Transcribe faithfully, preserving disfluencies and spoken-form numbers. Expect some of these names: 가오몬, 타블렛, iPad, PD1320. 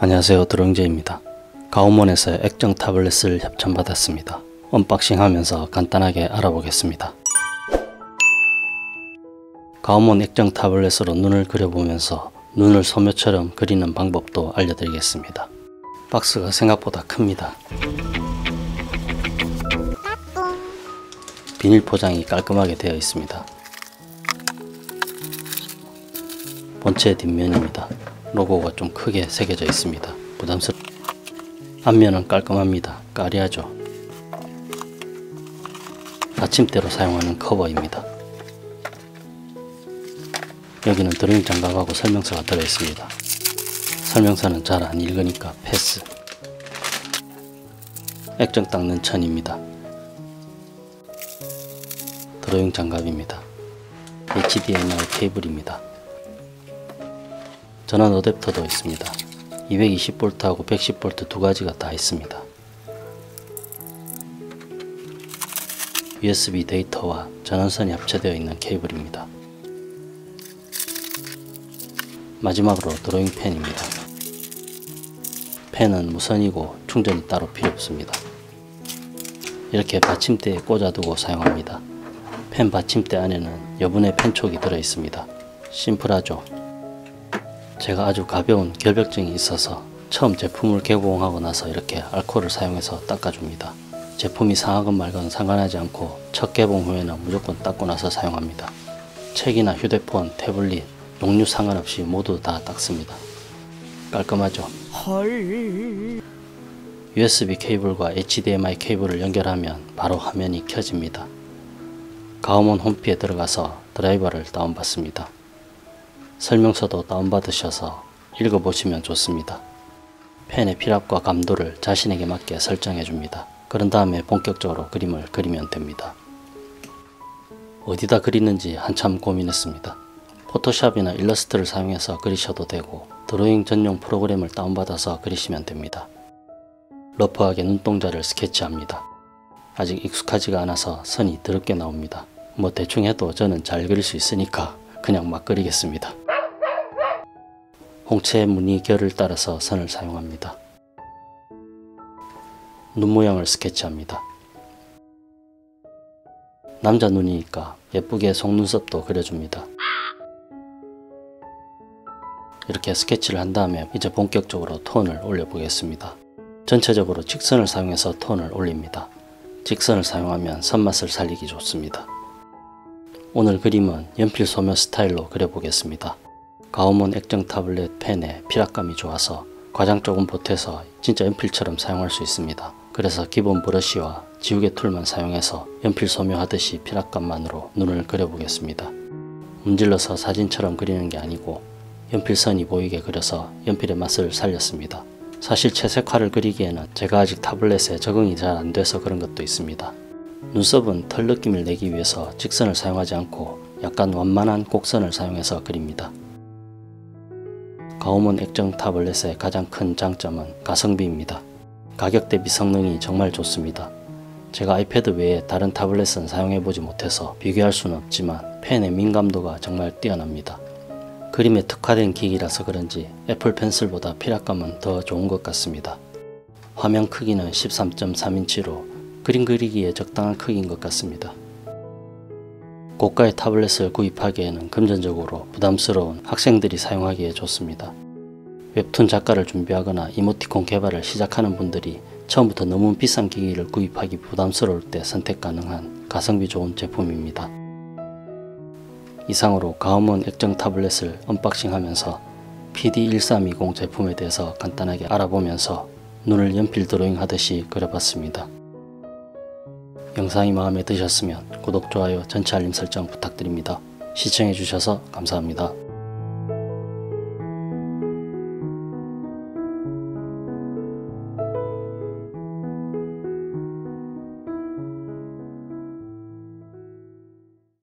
안녕하세요, 드롱제입니다. 가오몬에서 액정 타블렛을 협찬받았습니다. 언박싱하면서 간단하게 알아보겠습니다. 가오몬 액정 타블렛으로 눈을 그려보면서 눈을 소묘처럼 그리는 방법도 알려드리겠습니다. 박스가 생각보다 큽니다. 비닐 포장이 깔끔하게 되어 있습니다. 본체 뒷면입니다. 로고가 좀 크게 새겨져 있습니다. 부담스럽... 앞면은 깔끔합니다. 까리하죠. 받침대로 사용하는 커버입니다. 여기는 드로잉 장갑하고 설명서가 들어있습니다. 설명서는 잘 안 읽으니까 패스. 액정 닦는 천입니다. 드로잉 장갑입니다. 에이치디엠아이 케이블입니다. 전원 어댑터도 있습니다. 이백이십 볼트하고 백십 볼트 두 가지가 다 있습니다. 유에스비 데이터와 전원선이 합체되어 있는 케이블입니다. 마지막으로 드로잉 펜입니다. 펜은 무선이고 충전이 따로 필요 없습니다. 이렇게 받침대에 꽂아두고 사용합니다. 펜 받침대 안에는 여분의 펜촉이 들어있습니다. 심플하죠? 제가 아주 가벼운 결벽증이 있어서 처음 제품을 개봉하고 나서 이렇게 알코올을 사용해서 닦아줍니다. 제품이 상하건 말건 상관하지 않고 첫 개봉 후에는 무조건 닦고 나서 사용합니다. 책이나 휴대폰, 태블릿, 종류 상관없이 모두 다 닦습니다. 깔끔하죠? 헐... 유에스비 케이블과 에이치디엠아이 케이블을 연결하면 바로 화면이 켜집니다. 가오몬 홈피에 들어가서 드라이버를 다운받습니다. 설명서도 다운받으셔서 읽어보시면 좋습니다. 펜의 필압과 감도를 자신에게 맞게 설정해줍니다. 그런 다음에 본격적으로 그림을 그리면 됩니다. 어디다 그리는지 한참 고민했습니다. 포토샵이나 일러스트를 사용해서 그리셔도 되고 드로잉 전용 프로그램을 다운받아서 그리시면 됩니다. 러프하게 눈동자를 스케치합니다. 아직 익숙하지가 않아서 선이 드럽게 나옵니다. 뭐 대충 해도 저는 잘 그릴 수 있으니까 그냥 막 그리겠습니다. 홍채 무늬 결을 따라서 선을 사용합니다. 눈 모양을 스케치합니다. 남자 눈이니까 예쁘게 속눈썹도 그려줍니다. 이렇게 스케치를 한 다음에 이제 본격적으로 톤을 올려보겠습니다. 전체적으로 직선을 사용해서 톤을 올립니다. 직선을 사용하면 선맛을 살리기 좋습니다. 오늘 그림은 연필 소묘 스타일로 그려보겠습니다. 가오몬 액정 타블렛 펜의 피랍감이 좋아서 과장 조금 보태서 진짜 연필처럼 사용할 수 있습니다. 그래서 기본 브러쉬와 지우개 툴만 사용해서 연필 소묘하듯이 피랍감만으로 눈을 그려보겠습니다. 문질러서 사진처럼 그리는 게 아니고 연필선이 보이게 그려서 연필의 맛을 살렸습니다. 사실 채색화를 그리기에는 제가 아직 타블렛에 적응이 잘 안 돼서 그런 것도 있습니다. 눈썹은 털 느낌을 내기 위해서 직선을 사용하지 않고 약간 완만한 곡선을 사용해서 그립니다. 가오몬 액정 타블렛의 가장 큰 장점은 가성비입니다. 가격 대비 성능이 정말 좋습니다. 제가 아이패드 외에 다른 타블렛은 사용해보지 못해서 비교할 수는 없지만 펜의 민감도가 정말 뛰어납니다. 그림에 특화된 기기라서 그런지 애플 펜슬보다 피랍감은 더 좋은 것 같습니다. 화면 크기는 십삼 점 삼 인치로 그림 그리기에 적당한 크기인 것 같습니다. 고가의 타블렛을 구입하기에는 금전적으로 부담스러운 학생들이 사용하기에 좋습니다. 웹툰 작가를 준비하거나 이모티콘 개발을 시작하는 분들이 처음부터 너무 비싼 기기를 구입하기 부담스러울 때 선택 가능한 가성비 좋은 제품입니다. 이상으로 가오몬 액정 타블렛을 언박싱하면서 피디 일삼이공 제품에 대해서 간단하게 알아보면서 눈을 연필 드로잉 하듯이 그려봤습니다. 영상이 마음에 드셨으면 구독, 좋아요, 전체 알림 설정 부탁드립니다. 시청해주셔서 감사합니다.